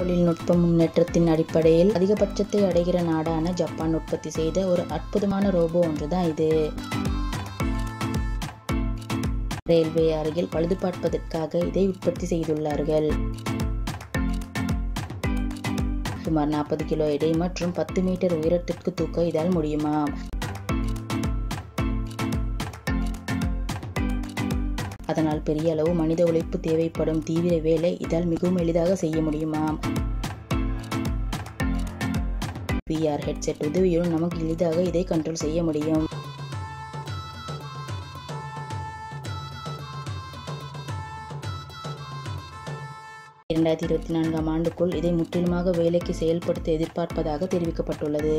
தொழில்நுட்ப முன்னேற்றத்தின் அடிப்படையில் அதிகபட்சத்தை அடைகிற நாடான ஜப்பான் உற்பத்தி செய்த ஒரு அற்புதமான ரோபோ ஒன்றுதான் இது. ரயில்வே அருகில் பழுது பார்ப்பதற்காக இதை உற்பத்தி செய்துள்ளார்கள். சுமார் 40 கிலோ எடை மற்றும் 10 மீட்டர் உயரத்திற்கு தூக்க இதால் முடியுமா? அதனால் பெரிய அளவு மனித உழைப்பு தேவைப்படும் தீவிர வேலை இதால் மிகவும் எளிதாக செய்ய முடியுமா? VR ஹெட்செட் உதவியுடன் நமக்கு எளிதாக இதை கண்ட்ரோல் செய்ய முடியும். ஆண்டுக்குள் இதை முற்றிலுமாக வேலைக்கு செயல்படுத்த எதிர்பார்ப்பதாக தெரிவிக்கப்பட்டுள்ளது.